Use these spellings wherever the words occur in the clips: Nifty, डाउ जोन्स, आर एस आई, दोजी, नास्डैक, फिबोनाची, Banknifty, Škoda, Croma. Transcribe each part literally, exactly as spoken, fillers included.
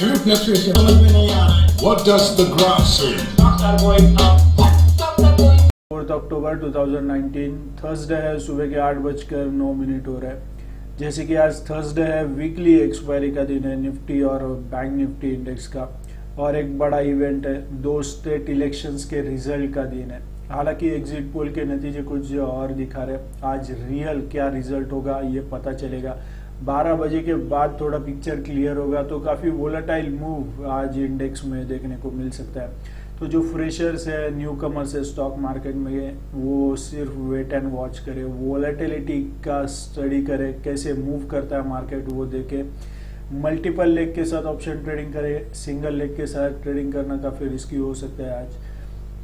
समझ में नहीं आ रहा है। What does the graph say? Fourth October two thousand nineteen Thursday है, सुबह के आठ बजकर नौ मिनट हो रहा है। जैसे कि आज थर्सडे है, वीकली एक्सपायरी का दिन है निफ्टी और बैंक निफ्टी इंडेक्स का, और एक बड़ा इवेंट है, दो स्टेट इलेक्शंस के रिजल्ट का दिन है। हालांकि एग्जिट पोल के नतीजे कुछ और दिखा रहे हैं, आज रियल क्या रिजल्ट होगा ये पता चलेगा। बारह बजे के बाद थोड़ा पिक्चर क्लियर होगा, तो काफ़ी वोलेटाइल मूव आज इंडेक्स में देखने को मिल सकता है। तो जो फ्रेशर्स है, न्यू कमर्स है स्टॉक मार्केट में, वो सिर्फ वेट एंड वॉच करे, वोलेटिलिटी का स्टडी करे, कैसे मूव करता है मार्केट वो देखे। मल्टीपल लेग के साथ ऑप्शन ट्रेडिंग करे, सिंगल लेग के साथ ट्रेडिंग करना काफ़ी रिस्की हो सकता है आज।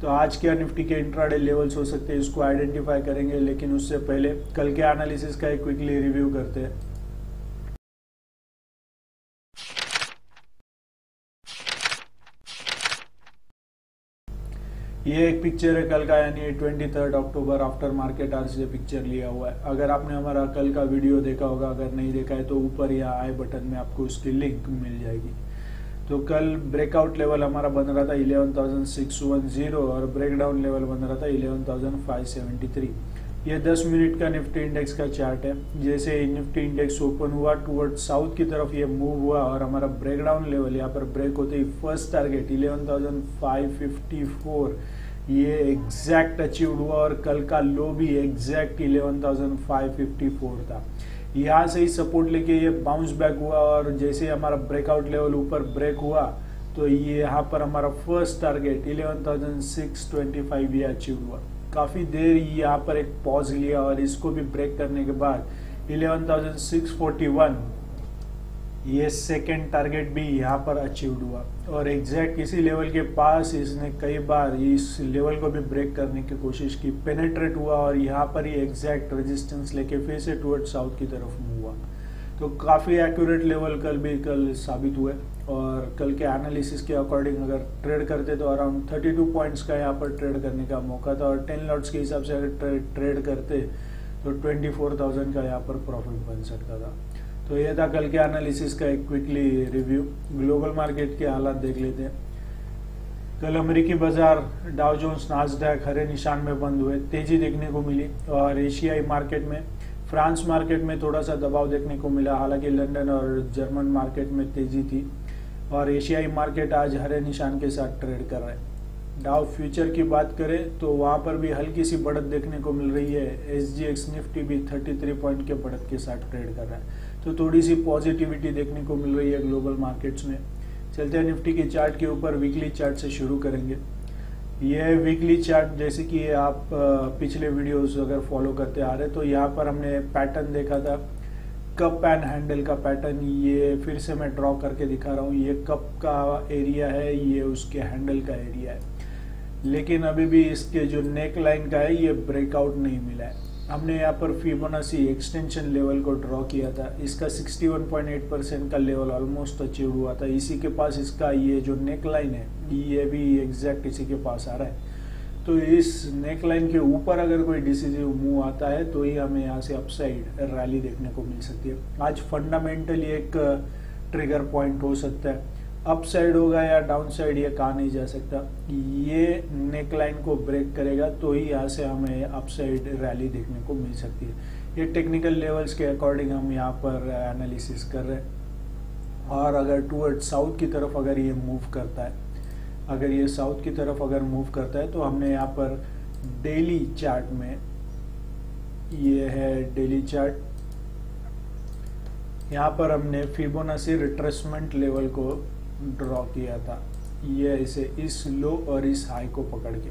तो आज क्या निफ्टी के इंट्राडे लेवल्स हो सकते हैं, इसको आइडेंटिफाई करेंगे, लेकिन उससे पहले कल के एनालिसिस का एक क्विकली रिव्यू करते हैं। ये एक पिक्चर है कल का, यानी twenty third October after market are से पिक्चर लिया हुआ है। अगर आपने हमारा कल का वीडियो देखा होगा, अगर नहीं देखा है तो ऊपर या आई बटन में आपको उसकी लिंक मिल जाएगी। तो कल ब्रेकआउट लेवल हमारा बन रहा था eleven thousand six one zero और ब्रेकडाउन लेवल बन रहा था eleven thousand five seventy three. ये दस मिनट का निफ्टी इंडेक्स का चार्ट है। जैसे निफ्टी इंडेक्स ओपन हुआ, टूवर्ड साउथ की तरफ ये मूव हुआ और हमारा ब्रेकडाउन लेवल यहाँ पर ब्रेक होते ही first target eleven thousand five fifty four ये एग्जैक्ट अचीव हुआ, और कल का लो भी exact eleven thousand five fifty four था। यहाँ से ही सपोर्ट लेके ये बाउंस बैक हुआ, और जैसे हमारा ब्रेकआउट लेवल ऊपर ब्रेक हुआ तो ये यहाँ पर हमारा first target eleven thousand six twenty five ये अचीव हुआ। काफ़ी देर यहाँ पर एक पॉज लिया और इसको भी ब्रेक करने के बाद eleven thousand six forty one ये सेकेंड टारगेट भी यहाँ पर अचीव्ड हुआ, और एग्जैक्ट इसी लेवल के पास इसने कई बार इस लेवल को भी ब्रेक करने की कोशिश की, पेनेट्रेट हुआ और यहाँ पर ही एग्जैक्ट रेजिस्टेंस लेके फिर से टुवर्ड साउथ की तरफ मूव हुआ। तो काफ़ी एक्यूरेट लेवल कल भी कल साबित हुए, और कल के एनालिसिस के अकॉर्डिंग अगर ट्रेड करते तो अराउंड थर्टी टू पॉइंट्स का यहाँ पर ट्रेड करने का मौका था, और टेन लॉट्स के हिसाब से अगर ट्रे, ट्रेड करते तो ट्वेंटी फोर थाउजेंड का यहाँ पर प्रॉफिट बन सकता था। तो ये था कल के एनालिसिस का एक क्विकली रिव्यू। ग्लोबल मार्केट के हालात देख लेते हैं। कल अमेरिकी बाजार डाउ जोन्स नास्डैक हरे निशान में बंद हुए, तेजी देखने को मिली, और एशियाई मार्केट में फ्रांस मार्केट में थोड़ा सा दबाव देखने को मिला। हालांकि लंदन और जर्मन मार्केट में तेजी थी, और एशियाई मार्केट आज हरे निशान के साथ ट्रेड कर रहे हैं। डाउ फ्यूचर की बात करें तो वहाँ पर भी हल्की सी बढ़त देखने को मिल रही है। एस जी एक्स निफ्टी भी थर्टी थ्री पॉइंट के बढ़त के साथ ट्रेड कर रहा है, तो थोड़ी सी पॉजिटिविटी देखने को मिल रही है ग्लोबल मार्केट्स में। चलते हैं निफ्टी के चार्ट के ऊपर, वीकली चार्ट से शुरू करेंगे। यह वीकली चार्ट जैसे कि आप पिछले वीडियोस अगर फॉलो करते आ रहे तो यहाँ पर हमने पैटर्न देखा था, कप एंड हैंडल का पैटर्न। ये फिर से मैं ड्रॉ करके दिखा रहा हूँ, ये कप का एरिया है, ये उसके हैंडल का एरिया है, लेकिन अभी भी इसके जो नेक लाइन का है ये ब्रेकआउट नहीं मिला है। हमने यहाँ पर फिबोनाची एक्सटेंशन लेवल को ड्रॉ किया था, इसका sixty one point eight percent का लेवल ऑलमोस्ट अचीव हुआ था। इसी के पास इसका ये जो नेक लाइन है ये भी एग्जैक्ट इसी के पास आ रहा है, तो इस नेक लाइन के ऊपर अगर कोई डिसीजिव मूव आता है तो ही हमें यहाँ से अपसाइड रैली देखने को मिल सकती है। आज फंडामेंटली एक ट्रिगर पॉइंट हो सकता है, अपसाइड होगा या डाउनसाइड ये कहा नहीं जा सकता। ये नेकलाइन को ब्रेक करेगा तो ही यहाँ से हमें अपसाइड रैली देखने को मिल सकती है। ये टेक्निकल लेवल्स के अकॉर्डिंग हम यहाँ पर एनालिसिस कर रहे हैं, और अगर टूवर्ड साउथ की तरफ अगर ये मूव करता है, अगर ये साउथ की तरफ अगर मूव करता है तो हमने यहाँ पर डेली चार्ट में, ये है डेली चार्ट, यहाँ पर हमने फिबोनाची रिट्रेसमेंट लेवल को ड्रॉ किया था, ये इसे इस लो और इस हाई को पकड़ के।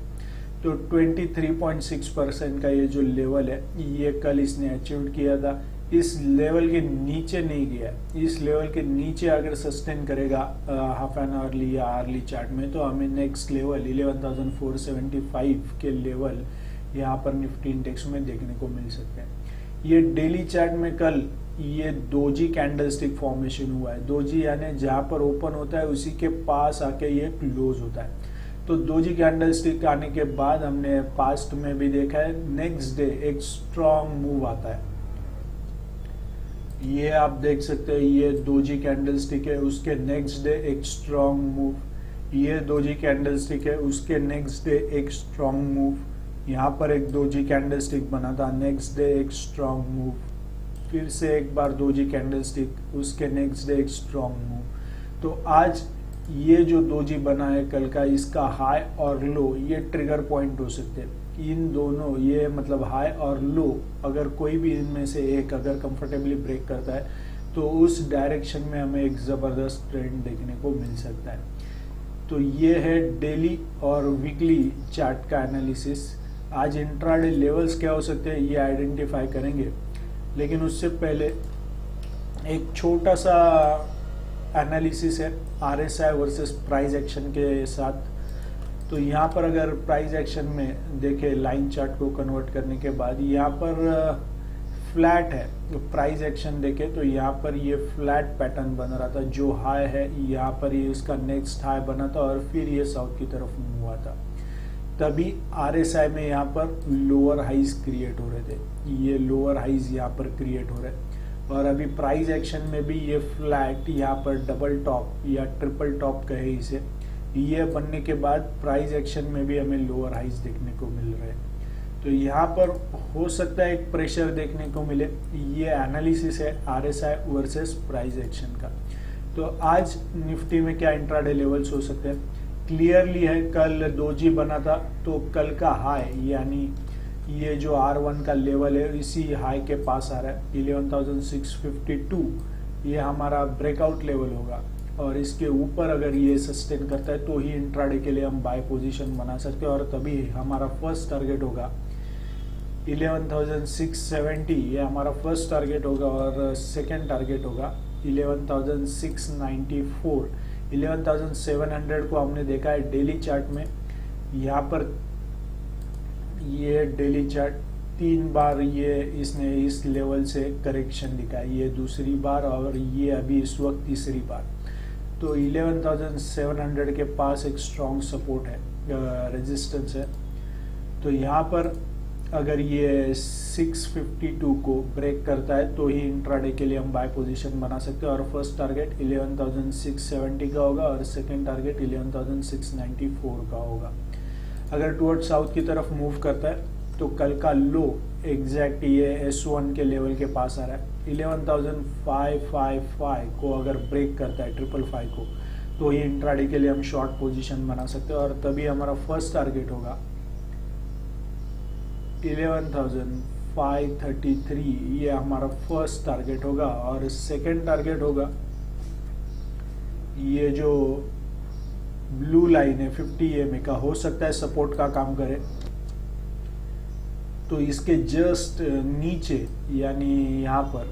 तो twenty three point six percent का ये जो लेवल है ये कल इसने अचीव किया था, इस लेवल के नीचे नहीं गया। इस लेवल के नीचे अगर सस्टेन करेगा हाफ एन आवरली या आवरली चार्ट में तो हमें next level eleven thousand four seventy five के लेवल यहाँ पर निफ्टी इंडेक्स में देखने को मिल सकते हैं। ये डेली चार्ट में कल ये दोजी कैंडलस्टिक फॉर्मेशन हुआ है। दोजी यानी जहाँ पर ओपन होता है उसी के पास आके ये क्लोज होता है। तो दोजी कैंडलस्टिक आने के बाद हमने पास्ट में भी देखा है, नेक्स्ट डे एक स्ट्रॉन्ग मूव आता है। ये आप देख सकते हैं, ये दोजी कैंडल स्टिक है, उसके नेक्स्ट डे एक स्ट्रांग मूव, ये दोजी कैंडल स्टिक है, उसके नेक्स्ट डे एक स्ट्रांग मूव, यहाँ पर एक दोजी कैंडल स्टिक बना था, नेक्स्ट डे एक स्ट्रांग मूव, फिर से एक बार दोजी कैंडल स्टिक, उसके नेक्स्ट डे एक स्ट्रांग मूव। तो आज ये जो दोजी बना है कल का, इसका हाई और लो ये ट्रिगर पॉइंट हो सकते हैं। इन दोनों ये मतलब हाई और लो, अगर कोई भी इनमें से एक अगर कंफर्टेबली ब्रेक करता है तो उस डायरेक्शन में हमें एक ज़बरदस्त ट्रेंड देखने को मिल सकता है। तो ये है डेली और वीकली चार्ट का एनालिसिस। आज इंट्राडे लेवल्स क्या हो सकते हैं ये आइडेंटिफाई करेंगे, लेकिन उससे पहले एक छोटा सा एनालिसिस है आर एस आई versus price action के साथ। तो यहाँ पर अगर प्राइस एक्शन में देखें, लाइन चार्ट को कन्वर्ट करने के बाद यहाँ पर फ्लैट है, तो प्राइस एक्शन देखें तो यहाँ पर ये फ्लैट पैटर्न बन रहा था। जो हाई है यहाँ पर ये इसका नेक्स्ट हाई बना था और फिर ये साउथ की तरफ मूव हुआ था, तभी आर एस आई में यहाँ पर लोअर हाइज क्रिएट हो रहे थे, ये लोअर हाइज यहाँ पर क्रिएट हो रहे हैं। और अभी प्राइस एक्शन में भी ये फ्लैट, यहाँ पर डबल टॉप या ट्रिपल टॉप कहे इसे, ये बनने के बाद प्राइस एक्शन में भी हमें लोअर हाइज देखने को मिल रहे हैं। तो यहाँ पर हो सकता है एक प्रेशर देखने को मिले। ये एनालिसिस है आर एस आई versus price action का। तो आज निफ्टी में क्या इंट्राडे लेवल्स हो सकते हैं, क्लियरली है कल दोजी बना था तो कल का हाई यानी ये जो आर वन का लेवल है इसी हाई के पास आ रहा है ग्यारह हज़ार छह सौ बावन, ये हमारा ब्रेकआउट लेवल होगा और इसके ऊपर अगर ये सस्टेन करता है तो ही इंट्राडे के लिए हम बाय पोजीशन बना सकते हैं और तभी हमारा फर्स्ट टारगेट होगा ग्यारह हज़ार छह सौ सत्तर, ये हमारा फर्स्ट टारगेट होगा और सेकंड टारगेट होगा ग्यारह हज़ार छह सौ चौरानवे। ग्यारह हज़ार सात सौ को हमने देखा है डेली चार्ट में, यहाँ पर ये डेली चार्ट तीन बार ये इसने इस लेवल से करेक्शन दिखा है, ये दूसरी बार और ये अभी इस वक्त तीसरी बार। तो ग्यारह हज़ार सात सौ के पास एक स्ट्रॉन्ग सपोर्ट है, रेजिस्टेंस है। तो यहाँ पर अगर ये छह सौ बावन को ब्रेक करता है तो ही इंट्राडे के लिए हम बाय पोजीशन बना सकते हैं और फर्स्ट टारगेट ग्यारह हज़ार छह सौ सत्तर का होगा और सेकंड टारगेट ग्यारह हज़ार छह सौ चौरानवे का होगा। अगर टुवर्ड साउथ की तरफ मूव करता है तो कल का लो एग्जैक्ट ये एस वन के लेवल के पास आ रहा है, ग्यारह हज़ार पाँच सौ पचपन को अगर ब्रेक करता है ट्रिपल फाइव को तो ये इंट्राडे के लिए हम शॉर्ट पोजीशन बना सकते हैं और तभी हमारा फर्स्ट टारगेट होगा ग्यारह हज़ार पाँच सौ तैंतीस, ये हमारा फर्स्ट टारगेट होगा और सेकंड टारगेट होगा ये जो ब्लू लाइन है फिफ्टी एम ए का, हो सकता है सपोर्ट का काम करे। तो इसके जस्ट नीचे यानी यहाँ पर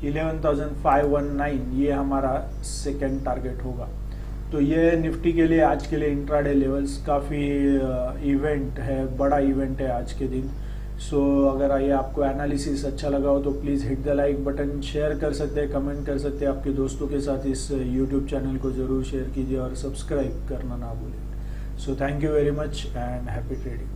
ग्यारह हज़ार पाँच सौ उन्नीस ये हमारा सेकंड टारगेट होगा। तो ये निफ्टी के लिए आज के लिए इंट्राडे लेवल्स काफ़ी इवेंट है, बड़ा इवेंट है आज के दिन। सो अगर ये आपको एनालिसिस अच्छा लगा हो तो please hit the like button, share कर सकते हैं, कमेंट कर सकते हैं, आपके दोस्तों के साथ इस यूट्यूब चैनल को ज़रूर शेयर कीजिए और सब्सक्राइब करना ना भूलें। So thank you very much and happy trading.